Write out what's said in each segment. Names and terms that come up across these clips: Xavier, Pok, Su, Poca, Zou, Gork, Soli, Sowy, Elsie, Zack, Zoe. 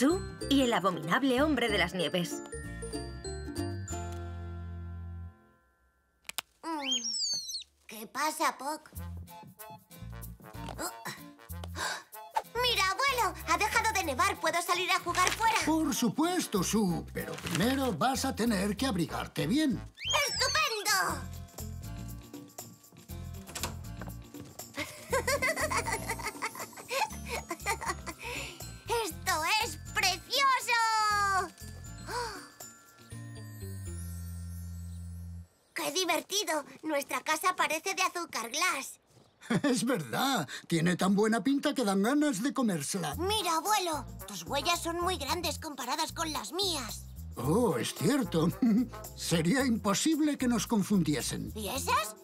Zou y el abominable hombre de las nieves. ¿Qué pasa, Pok? ¡Mira, abuelo! ¡Ha dejado de nevar! ¡Puedo salir a jugar fuera! Por supuesto, Su, pero primero vas a tener que abrigarte bien. ¡Estupendo! ¡Esto es precioso! ¡Qué divertido! Nuestra casa parece de azúcar glass. Es verdad. Tiene tan buena pinta que dan ganas de comérsela. Mira, abuelo. Tus huellas son muy grandes comparadas con las mías. Oh, es cierto. Sería imposible que nos confundiesen. ¿Y esas?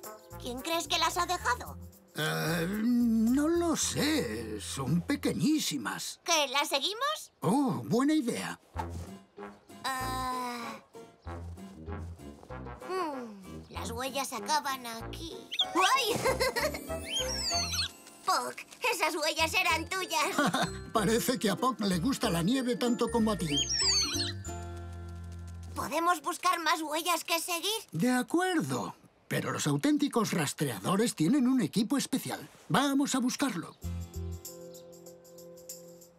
¿Quién crees que las ha dejado? No lo sé. Son pequeñísimas. ¿Qué? ¿Las seguimos? Oh, buena idea. Las huellas acaban aquí. ¡Ay! Pok, esas huellas eran tuyas. Parece que a Pok le gusta la nieve tanto como a ti. ¿Podemos buscar más huellas que seguir? De acuerdo, pero los auténticos rastreadores tienen un equipo especial. Vamos a buscarlo.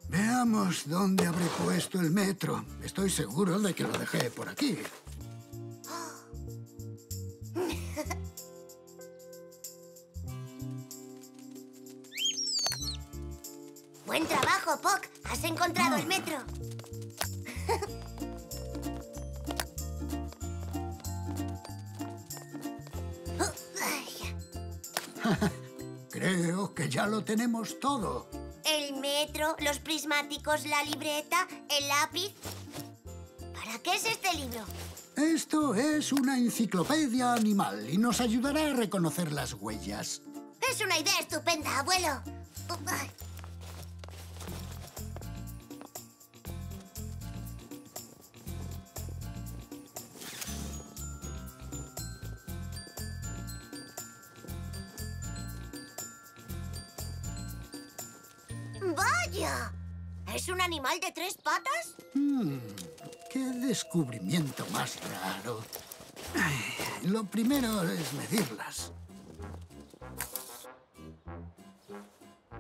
Veamos dónde habré puesto el metro. Estoy seguro de que lo dejé por aquí. Buen trabajo, Pok. Has encontrado el metro. Creo que ya lo tenemos todo. El metro, los prismáticos, la libreta, el lápiz... ¿Para qué es este libro? Esto es una enciclopedia animal y nos ayudará a reconocer las huellas. Es una idea estupenda, abuelo. ¡Vaya! ¿Es un animal de 3 patas? ¡Qué descubrimiento más raro! Ay, lo primero es medirlas.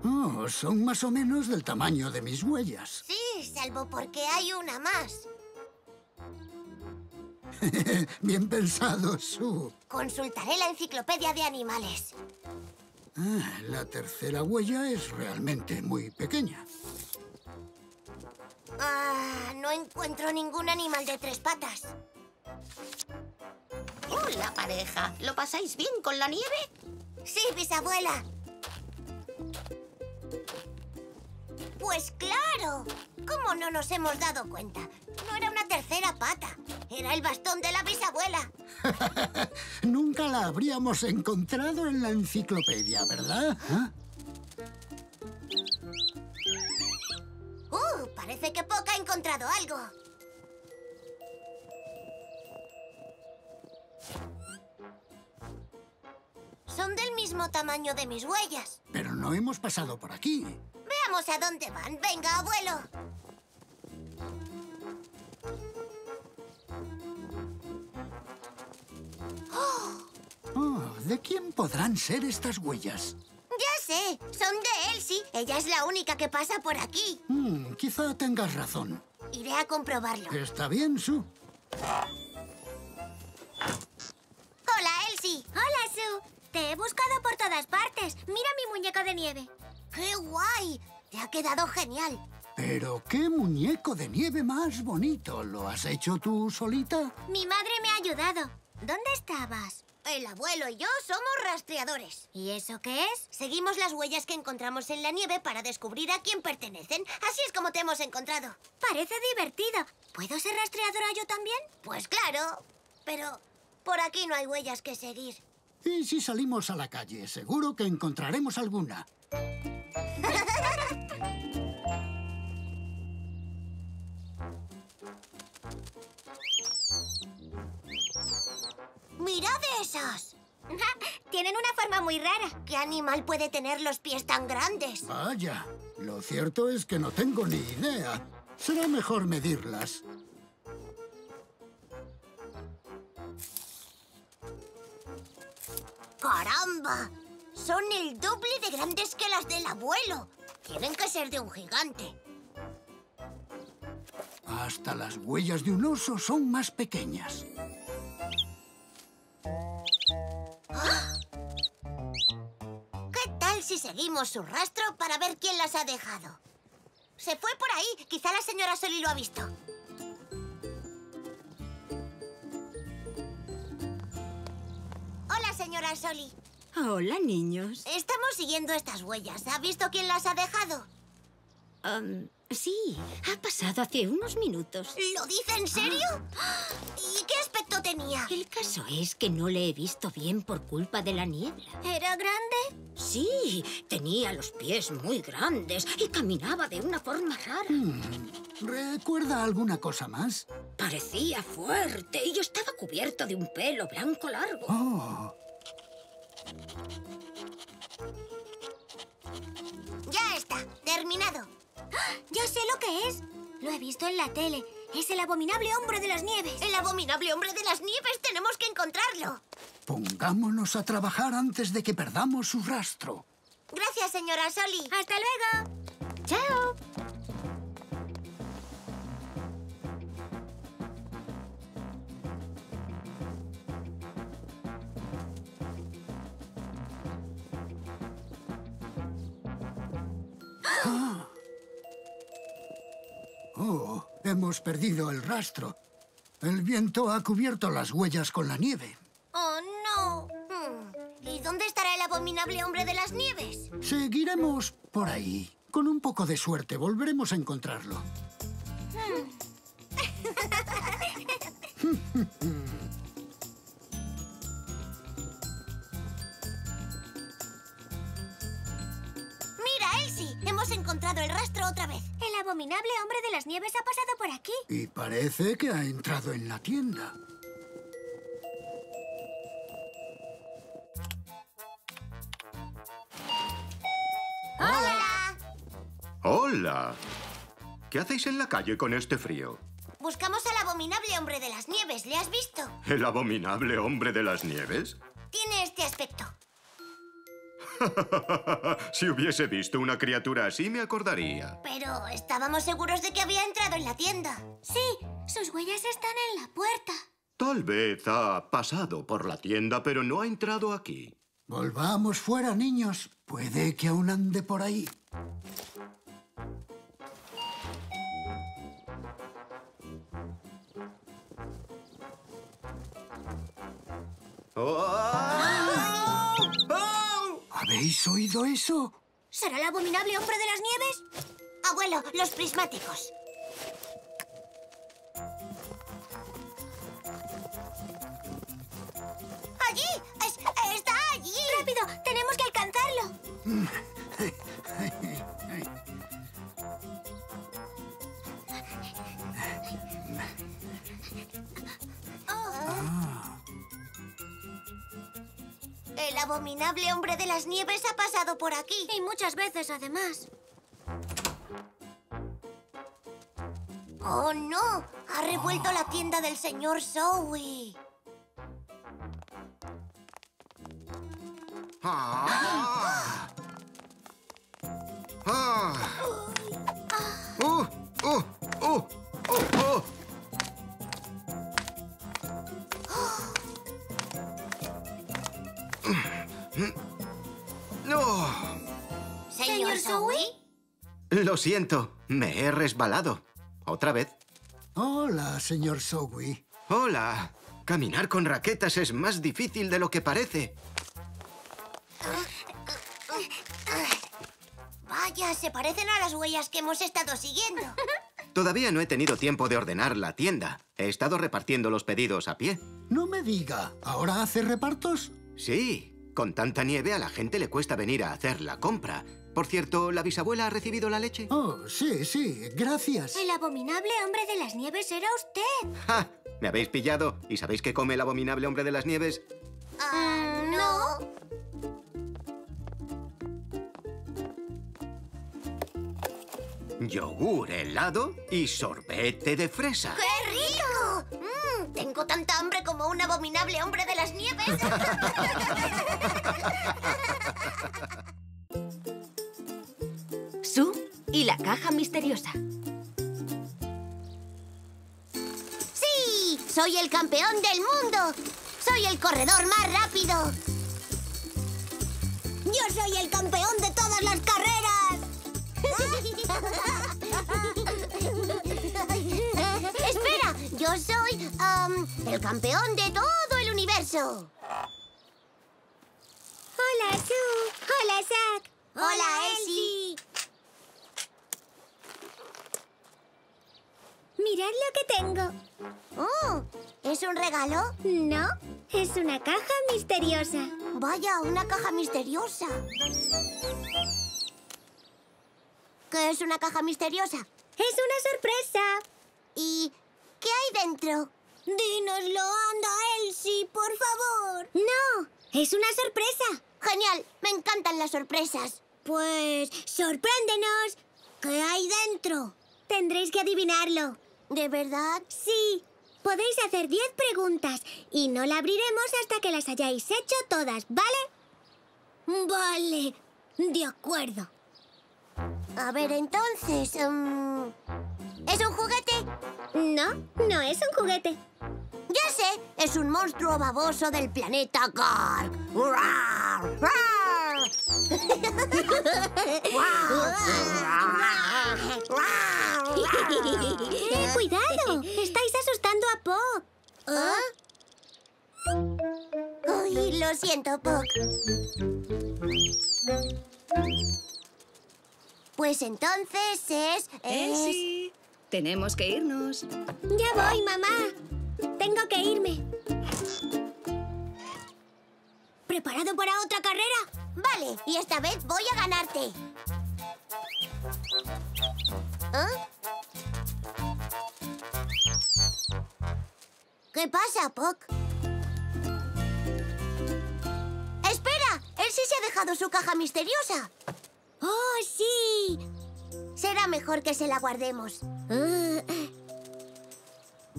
Oh, son más o menos del tamaño de mis huellas. Sí, salvo porque hay una más. Bien pensado, Su. Consultaré la enciclopedia de animales. Ah, la tercera huella es realmente muy pequeña. Ah, no encuentro ningún animal de 3 patas. Hola, pareja. ¿Lo pasáis bien con la nieve? Sí, bisabuela. Pues claro. ¿Cómo no nos hemos dado cuenta? No era una tercera pata. Era el bastón de la bisabuela. Nunca la habríamos encontrado en la enciclopedia, ¿verdad? ¿Ah? Parece que Poca ha encontrado algo. Son del mismo tamaño de mis huellas. Pero no hemos pasado por aquí. Veamos a dónde van. Venga, abuelo. Oh, ¿de quién podrán ser estas huellas? Ya sé, son de Elsie. Ella es la única que pasa por aquí. Quizá tengas razón. Iré a comprobarlo. Está bien, Su. Hola, Elsie. Hola, Su. Te he buscado por todas partes. Mira mi muñeco de nieve. ¡Qué guay! Te ha quedado genial. Pero qué muñeco de nieve más bonito. ¿Lo has hecho tú solita? Mi madre me ha ayudado. ¿Dónde estabas? El abuelo y yo somos rastreadores. ¿Y eso qué es? Seguimos las huellas que encontramos en la nieve para descubrir a quién pertenecen. Así es como te hemos encontrado. Parece divertido. ¿Puedo ser rastreadora yo también? Pues claro, pero por aquí no hay huellas que seguir. Y si salimos a la calle, seguro que encontraremos alguna. ¡Mirad esas! Tienen una forma muy rara. ¿Qué animal puede tener los pies tan grandes? Vaya, lo cierto es que no tengo ni idea. Será mejor medirlas. ¡Caramba! Son el doble de grandes que las del abuelo. Tienen que ser de un gigante. Hasta las huellas de un oso son más pequeñas. ¿Ah? ¿Qué tal si seguimos su rastro para ver quién las ha dejado? Se fue por ahí. Quizá la señora Soli lo ha visto. Hola, señora Soli. Hola, niños. Estamos siguiendo estas huellas. ¿Ha visto quién las ha dejado? Sí, ha pasado hace unos minutos. ¿Lo dice en serio? ¿Y qué aspecto tenía? El caso es que no le he visto bien por culpa de la niebla. ¿Era grande? Sí, tenía los pies muy grandes y caminaba de una forma rara. ¿Recuerda alguna cosa más? Parecía fuerte y estaba cubierto de un pelo blanco largo. Oh. Ya está, terminado. ¡Yo sé lo que es! Lo he visto en la tele. Es el abominable hombre de las nieves. ¡El abominable hombre de las nieves! ¡Tenemos que encontrarlo! Pongámonos a trabajar antes de que perdamos su rastro. Gracias, señora Soli. ¡Hasta luego! ¡Chao! Oh, hemos perdido el rastro. El viento ha cubierto las huellas con la nieve. ¡Oh, no! ¿Y dónde estará el abominable hombre de las nieves? Seguiremos por ahí. Con un poco de suerte volveremos a encontrarlo. ¡Mira, Elsie! Hemos encontrado el rastro otra vez. El abominable hombre de las nieves ha pasado por aquí. Y parece que ha entrado en la tienda. ¡Hola! ¡Hola! ¿Qué hacéis en la calle con este frío? Buscamos al abominable hombre de las nieves. ¿Le has visto? ¿El abominable hombre de las nieves? Tiene este aspecto. Si hubiese visto una criatura así, me acordaría. Pero estábamos seguros de que había entrado en la tienda. Sí, sus huellas están en la puerta. Tal vez ha pasado por la tienda, pero no ha entrado aquí. Volvamos fuera, niños. Puede que aún ande por ahí. ¿Habéis oído eso? ¿Será el abominable hombre de las nieves? Abuelo, los prismáticos. ¡Allí! ¡Está allí! ¡Rápido! ¡Tenemos que alcanzarlo! El abominable hombre de las nieves ha pasado por aquí. Y muchas veces, además. ¡Oh, no! Ha revuelto la tienda del señor Zoe. ¿Señor Sowy? Lo siento, me he resbalado. ¿Otra vez? Hola, señor Sowy. Hola. Caminar con raquetas es más difícil de lo que parece. Vaya, se parecen a las huellas que hemos estado siguiendo. Todavía no he tenido tiempo de ordenar la tienda. He estado repartiendo los pedidos a pie. No me diga, ¿ahora hace repartos? Sí. Con tanta nieve a la gente le cuesta venir a hacer la compra. Por cierto, ¿la bisabuela ha recibido la leche? Oh, sí, gracias. El abominable hombre de las nieves era usted. ¡Ja! Me habéis pillado. ¿Y sabéis qué come el abominable hombre de las nieves? No. yogur, helado y sorbete de fresa. ¡Qué rico! Tengo tanta hambre como un abominable hombre de las nieves. Su y la caja misteriosa. ¡Sí! ¡Soy el campeón del mundo! ¡Soy el corredor más rápido! ¡Yo soy el campeón de todas las carreras! ¡Espera! Yo soy el campeón de todo el universo. Hola, Su. Hola, Zack. Hola, Elsie. Mirad lo que tengo. Oh, ¿es un regalo? No, es una caja misteriosa. Vaya, una caja misteriosa. ¿Qué es una caja misteriosa? Es una sorpresa. ¿Y qué hay dentro? Dínoslo, anda, Elsie, por favor. No, es una sorpresa. Genial, me encantan las sorpresas. Pues, sorpréndenos. ¿Qué hay dentro? Tendréis que adivinarlo. ¿De verdad? Sí. Podéis hacer 10 preguntas y no la abriremos hasta que las hayáis hecho todas, ¿vale? Vale, de acuerdo. A ver, entonces... ¿Es un juguete? No, no es un juguete. ¡Ya sé! Es un monstruo baboso del planeta Gork. ¡Cuidado! ¡Estáis asustando a Pok! ¿Ah? Uy, lo siento, Pok. Pues entonces es... Elsie, tenemos que irnos. Ya voy, mamá. Tengo que irme. ¿Preparado para otra carrera? Vale, y esta vez voy a ganarte. ¿Ah? ¿Qué pasa, Pok? ¡Espera! Elsie se ha dejado su caja misteriosa. ¡Oh, sí! Será mejor que se la guardemos.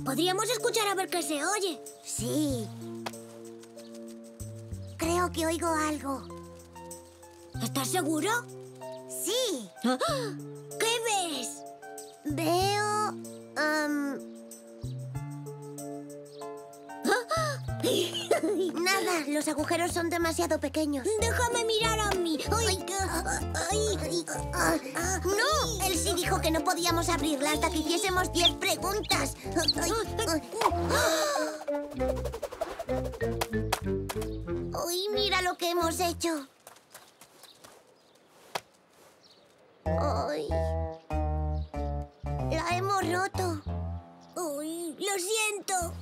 Podríamos escuchar a ver qué se oye. Sí. Creo que oigo algo. ¿Estás seguro? Sí. ¿Ah? ¿Qué ves? Veo... Nada, los agujeros son demasiado pequeños. Déjame mirar a mí. ¡No! Él sí dijo que no podíamos abrirla hasta que hiciésemos 10 preguntas. ¡Uy, mira lo que hemos hecho! ¡Ay! La hemos roto. ¡Uy, lo siento!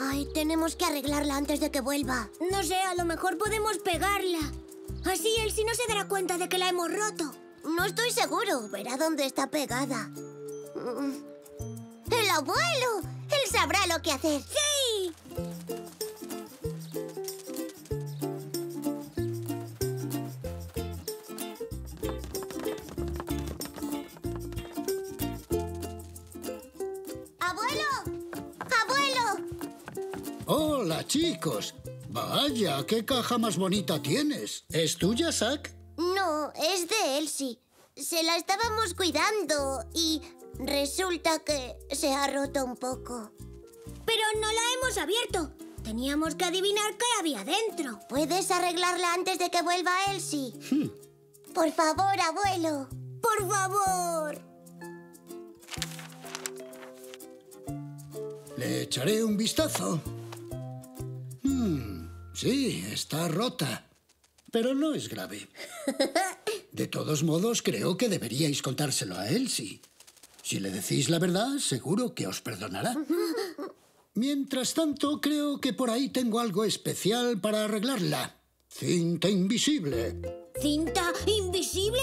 Ay, tenemos que arreglarla antes de que vuelva. No sé, a lo mejor podemos pegarla. Así él sí no se dará cuenta de que la hemos roto. No estoy seguro. Verá dónde está pegada. ¡El abuelo! Él sabrá lo que hacer. ¡Sí! Hola, chicos. Vaya, qué caja más bonita tienes. ¿Es tuya, Zack? No, es de Elsie. Se la estábamos cuidando y resulta que se ha roto un poco. Pero no la hemos abierto. Teníamos que adivinar qué había dentro. ¿Puedes arreglarla antes de que vuelva Elsie? Por favor, abuelo. Por favor. Le echaré un vistazo. Sí, está rota, pero no es grave. De todos modos, creo que deberíais contárselo a Elsie. Si le decís la verdad, seguro que os perdonará. Mientras tanto, creo que por ahí tengo algo especial para arreglarla. Cinta invisible. ¿Cinta invisible?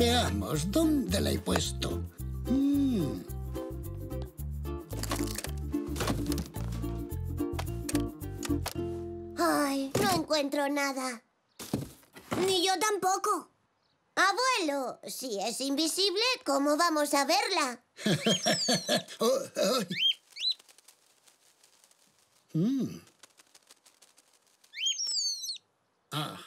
Veamos, ¿dónde la he puesto? Ay, no encuentro nada. Ni yo tampoco. Abuelo, si es invisible, ¿cómo vamos a verla? Ajá.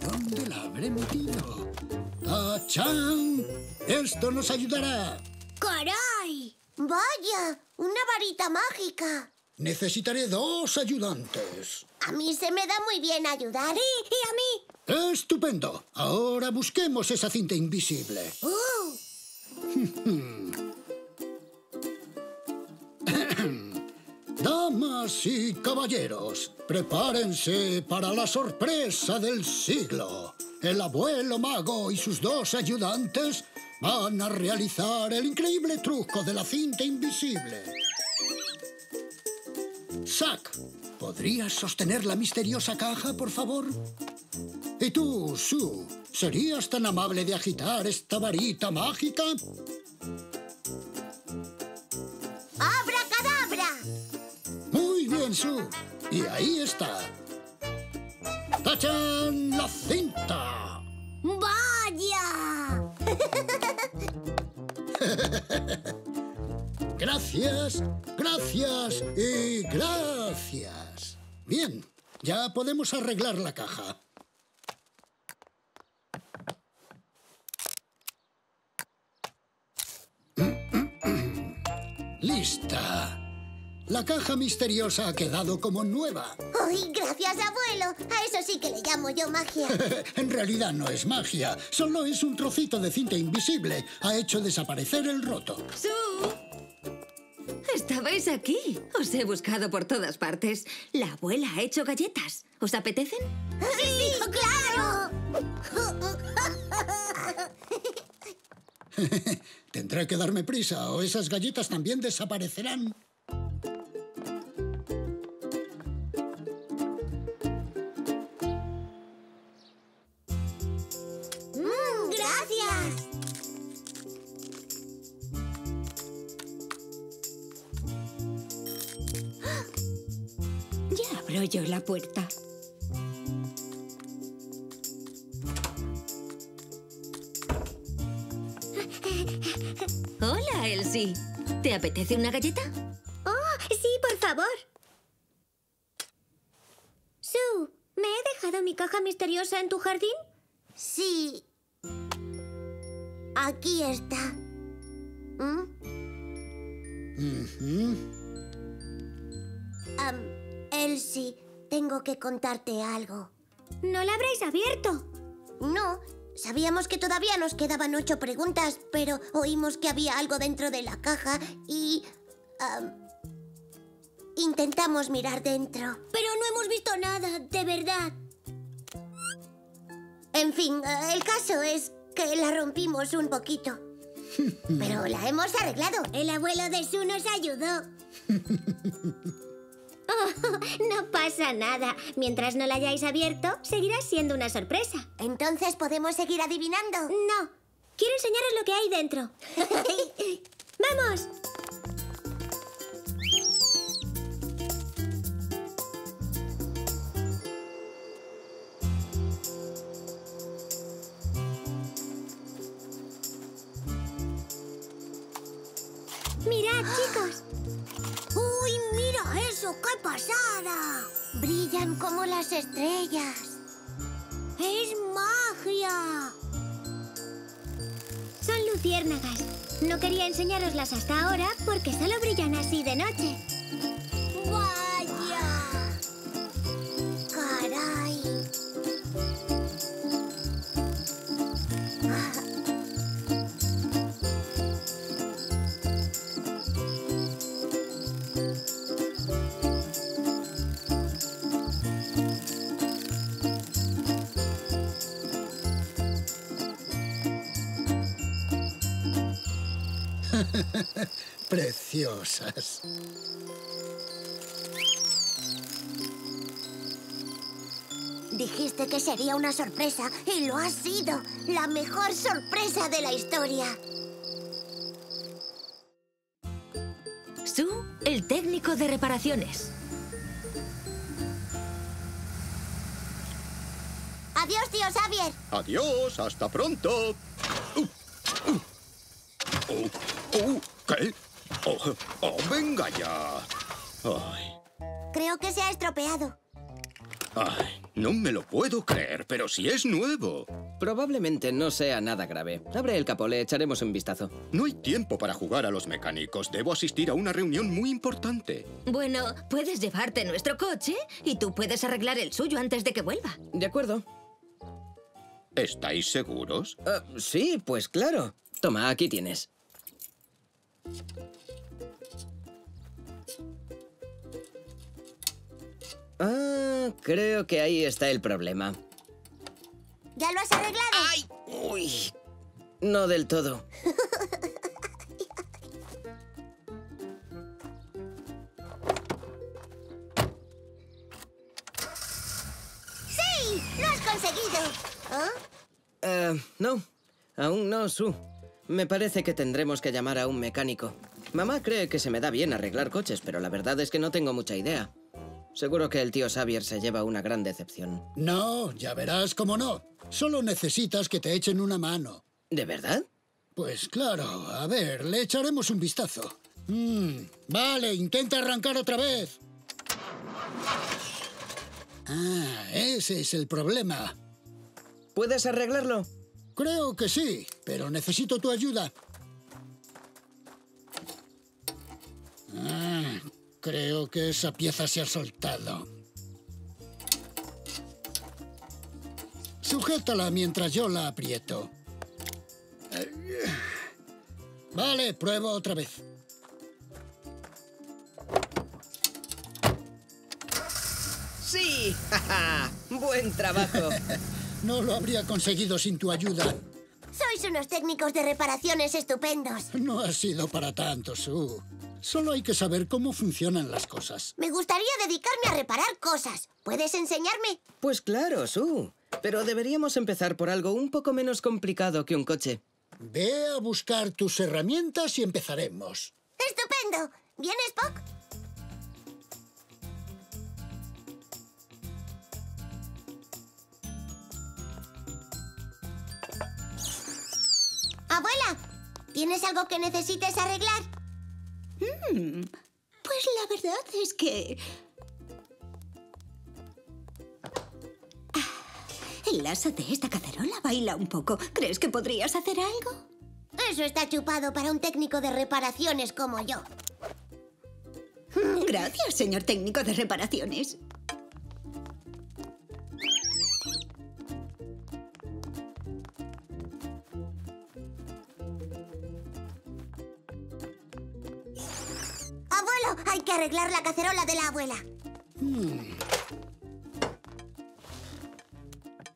¿Dónde la habré metido? ¡Tachán! ¡Esto nos ayudará! ¡Caray! ¡Vaya! ¡Una varita mágica! Necesitaré 2 ayudantes. A mí se me da muy bien ayudar. ¿Y a mí? ¡Estupendo! Ahora busquemos esa cinta invisible. Damas y caballeros, prepárense para la sorpresa del siglo. El abuelo mago y sus 2 ayudantes van a realizar el increíble truco de la cinta invisible. Zack, ¿podrías sostener la misteriosa caja, por favor? Y tú, Su, ¿serías tan amable de agitar esta varita mágica? ¡Abracadabra! Muy bien, Su. Y ahí está. ¡Tachán! ¡La cinta! ¡Vaya! Gracias, gracias y gracias. Bien, ya podemos arreglar la caja. ¡Lista! La caja misteriosa ha quedado como nueva. ¡Ay, gracias, abuelo! A eso sí que le llamo yo magia. En realidad no es magia, solo es un trocito de cinta invisible. Ha hecho desaparecer el roto. ¡Su! ¿Estabais aquí? Os he buscado por todas partes. La abuela ha hecho galletas. ¿Os apetecen? ¡Sí, claro! Tendré que darme prisa o esas galletas también desaparecerán. Yo la puerta. Hola, Elsie. ¿Te apetece una galleta? Oh, sí, por favor. Sue, ¿me he dejado mi caja misteriosa en tu jardín? Sí. Aquí está. Elsie, tengo que contarte algo. ¿No la habréis abierto? No. Sabíamos que todavía nos quedaban 8 preguntas, pero oímos que había algo dentro de la caja y... intentamos mirar dentro. Pero no hemos visto nada, de verdad. En fin, el caso es que la rompimos un poquito. Pero la hemos arreglado. El abuelo de Su nos ayudó. Oh, no pasa nada. Mientras no la hayáis abierto, seguirá siendo una sorpresa. ¿Entonces podemos seguir adivinando? No. Quiero enseñaros lo que hay dentro. ¡Vamos! ¡Mirad, chicos! ¡Uy, mira eso! ¡Qué pasada! Brillan como las estrellas. ¡Es magia! Son luciérnagas. No quería enseñároslas hasta ahora porque solo brillan así de noche. ¡Vaya! ¡Caray! preciosas. Dijiste que sería una sorpresa y lo ha sido. La mejor sorpresa de la historia. Su, el técnico de reparaciones. Adiós, tío Xavier. Adiós, hasta pronto. ¿Qué? Venga ya. Ay. Creo que se ha estropeado. Ay, no me lo puedo creer, pero si es nuevo. Probablemente no sea nada grave. Abre el capó, le echaremos un vistazo. No hay tiempo para jugar a los mecánicos. Debo asistir a una reunión muy importante. Bueno, puedes llevarte nuestro coche y tú puedes arreglar el suyo antes de que vuelva. De acuerdo. ¿Estáis seguros? Sí, pues claro. Toma, aquí tienes. Ah, creo que ahí está el problema. ¿Ya lo has arreglado? ¡Ay! ¡Uy! No del todo. ¡Sí! ¡Lo has conseguido! ¿Oh? No. Aún no, Su. Me parece que tendremos que llamar a un mecánico. Mamá cree que se me da bien arreglar coches, pero la verdad es que no tengo mucha idea. Seguro que el tío Xavier se lleva una gran decepción. No, ya verás cómo no. Solo necesitas que te echen una mano. ¿De verdad? Pues claro. A ver, le echaremos un vistazo. Vale, intenta arrancar otra vez. Ah, ese es el problema. ¿Puedes arreglarlo? Creo que sí, pero necesito tu ayuda. Creo que esa pieza se ha soltado. Sujétala mientras yo la aprieto. Vale, pruebo otra vez. ¡Sí! ¡Buen trabajo! No lo habría conseguido sin tu ayuda. Sois unos técnicos de reparaciones estupendos. No ha sido para tanto, Su. Solo hay que saber cómo funcionan las cosas. Me gustaría dedicarme a reparar cosas. ¿Puedes enseñarme? Pues claro, Su. Pero deberíamos empezar por algo un poco menos complicado que un coche. Ve a buscar tus herramientas y empezaremos. ¡Estupendo! ¿Vienes, Pok? Abuela, ¿tienes algo que necesites arreglar? Pues la verdad es que... el asa de esta cacerola baila un poco. ¿Crees que podrías hacer algo? Eso está chupado para un técnico de reparaciones como yo. Gracias, señor técnico de reparaciones. Hay que arreglar la cacerola de la abuela.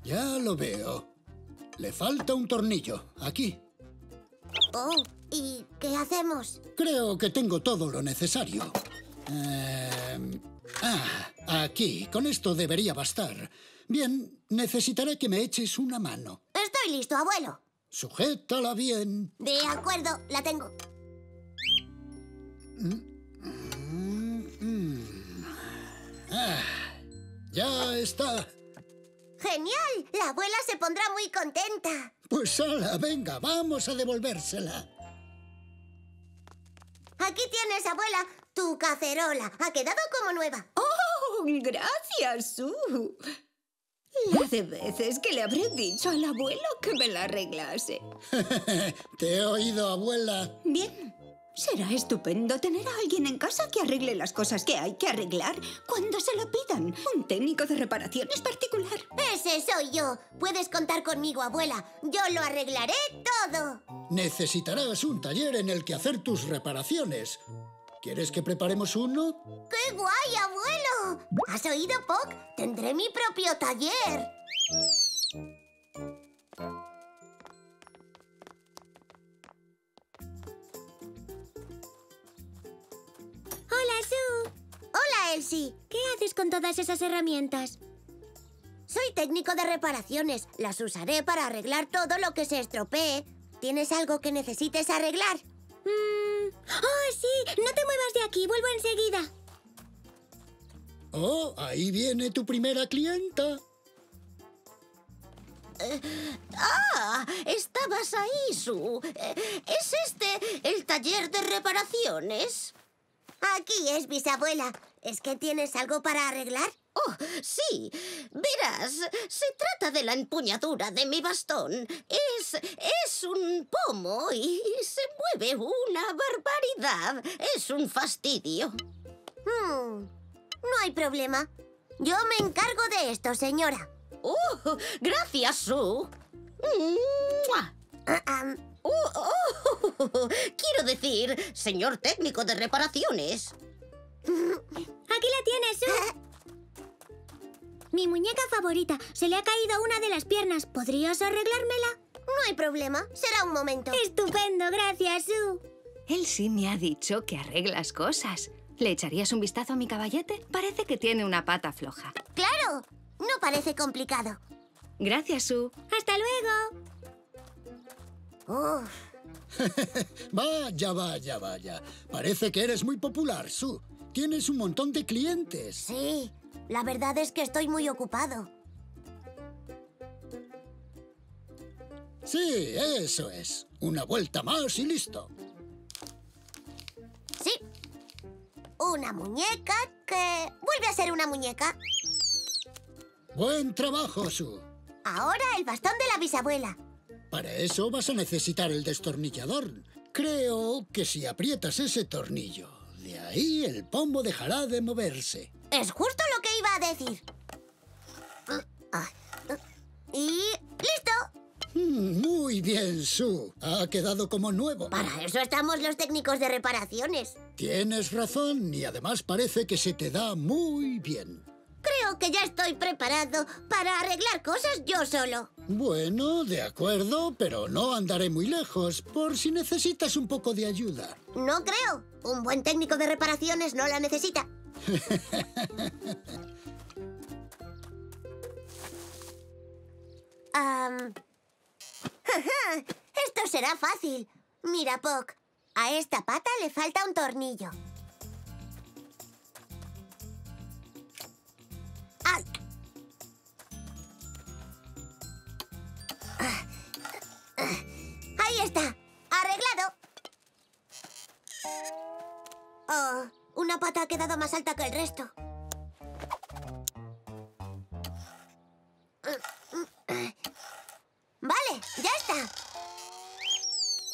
Ya lo veo. Le falta un tornillo, aquí. Oh, ¿y qué hacemos? Creo que tengo todo lo necesario. Aquí. Con esto debería bastar. Bien, necesitaré que me eches una mano. Estoy listo, abuelo. Sujétala bien. De acuerdo, la tengo. Ya está. ¡Genial! La abuela se pondrá muy contenta. Pues ala, venga, vamos a devolvérsela. Aquí tienes, abuela, tu cacerola. Ha quedado como nueva. ¡Oh, gracias, Su! La de veces que le habré dicho al abuelo que me la arreglase. Te he oído, abuela. Bien. Será estupendo tener a alguien en casa que arregle las cosas que hay que arreglar cuando se lo pidan. Un técnico de reparaciones particular. ¡Ese soy yo! Puedes contar conmigo, abuela. Yo lo arreglaré todo. Necesitarás un taller en el que hacer tus reparaciones. ¿Quieres que preparemos uno? ¡Qué guay, abuelo! ¿Has oído, Pok? Tendré mi propio taller. Su. Hola, Elsie. ¿Qué haces con todas esas herramientas? Soy técnico de reparaciones. Las usaré para arreglar todo lo que se estropee. ¿Tienes algo que necesites arreglar? ¡Oh, sí! ¡No te muevas de aquí! ¡Vuelvo enseguida! ¡Oh, ahí viene tu primera clienta! Estabas ahí, Su. ¿Es este el taller de reparaciones? Aquí es, bisabuela. ¿Es que tienes algo para arreglar? Oh, sí. Verás, se trata de la empuñadura de mi bastón. Es un pomo y se mueve una barbaridad. Es un fastidio. No hay problema. Yo me encargo de esto, señora. ¡Oh! ¡Gracias, Su! Quiero decir, señor técnico de reparaciones. Aquí la tienes, Su. Mi muñeca favorita. Se le ha caído una de las piernas. ¿Podrías arreglármela? No hay problema. Será un momento. ¡Estupendo! Gracias, Su. Elsie me ha dicho que arreglas cosas. ¿Le echarías un vistazo a mi caballete? Parece que tiene una pata floja. ¡Claro! No parece complicado. Gracias, Su. ¡Hasta luego! Vaya. Parece que eres muy popular, Su. Tienes un montón de clientes. Sí, la verdad es que estoy muy ocupado. Sí, eso es. Una vuelta más y listo. Sí. Una muñeca que... vuelve a ser una muñeca. ¡Buen trabajo, Su! Ahora el bastón de la bisabuela. Para eso vas a necesitar el destornillador. Creo que si aprietas ese tornillo, de ahí el pomo dejará de moverse. Es justo lo que iba a decir. Y... ¡listo! Muy bien, Su. Ha quedado como nuevo. Para eso estamos los técnicos de reparaciones. Tienes razón y además parece que se te da muy bien. Creo que ya estoy preparado para arreglar cosas yo solo. Bueno, de acuerdo, pero no andaré muy lejos por si necesitas un poco de ayuda. No creo. Un buen técnico de reparaciones no la necesita. Esto será fácil. Mira, Pok, a esta pata le falta un tornillo. ¡Ahí está! ¡Arreglado! Oh, una pata ha quedado más alta que el resto. ¡Vale! ¡Ya está!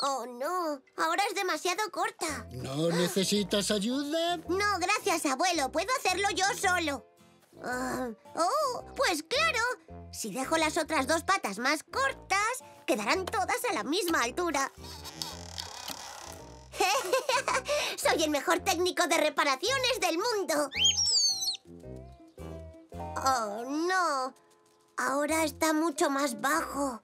¡Oh, no! Ahora es demasiado corta. ¿No necesitas ayuda? No, gracias, abuelo. Puedo hacerlo yo solo. Pues claro. Si dejo las otras dos patas más cortas, quedarán todas a la misma altura. ¡Soy el mejor técnico de reparaciones del mundo! ¡Oh, no! Ahora está mucho más bajo.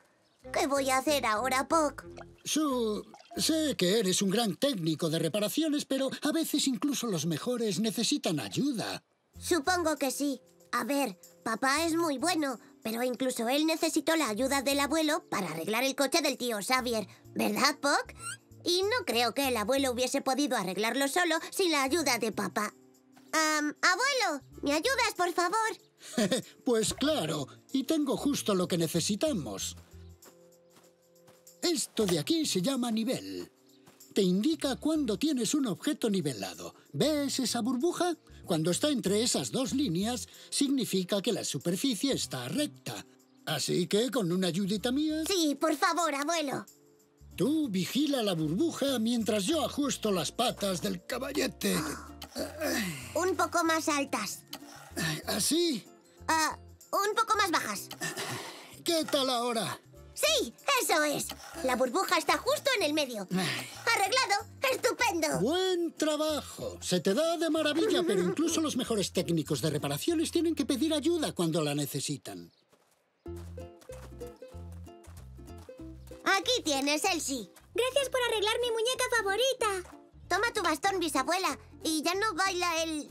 ¿Qué voy a hacer ahora, Pok? Su, sé que eres un gran técnico de reparaciones, pero a veces incluso los mejores necesitan ayuda. Supongo que sí. A ver, papá es muy bueno, pero incluso él necesitó la ayuda del abuelo para arreglar el coche del tío Xavier, ¿verdad, Pok? Y no creo que el abuelo hubiese podido arreglarlo solo sin la ayuda de papá. Abuelo, ¿me ayudas, por favor? Pues claro, y tengo justo lo que necesitamos. Esto de aquí se llama nivel. Te indica cuando tienes un objeto nivelado. ¿Ves esa burbuja? Cuando está entre esas dos líneas, significa que la superficie está recta. Así que, ¿con una ayudita mía? Sí, por favor, abuelo. Tú vigila la burbuja mientras yo ajusto las patas del caballete. Un poco más altas. ¿Así? Un poco más bajas. ¿Qué tal ahora? ¡Sí! ¡Eso es! La burbuja está justo en el medio. ¡Arreglado! ¡Estupendo! ¡Buen trabajo! Se te da de maravilla, pero incluso los mejores técnicos de reparaciones tienen que pedir ayuda cuando la necesitan. Aquí tienes, Elsie. Gracias por arreglar mi muñeca favorita. Toma tu bastón, bisabuela. ¿Y ya no baila el...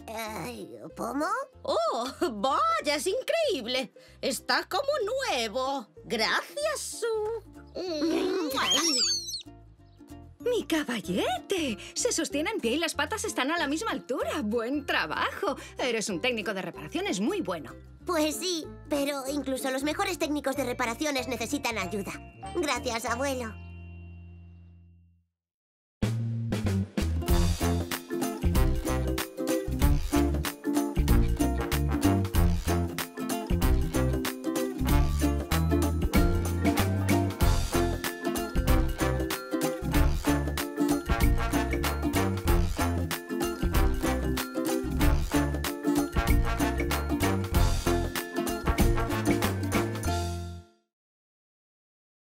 pomo? ¡Oh, vaya! ¡Es increíble! ¡Está como nuevo! ¡Gracias, Su! ¡Mi caballete! Se sostiene en pie y las patas están a la misma altura. ¡Buen trabajo! Eres un técnico de reparaciones muy bueno. Pues sí, pero incluso los mejores técnicos de reparaciones necesitan ayuda. Gracias, abuelo.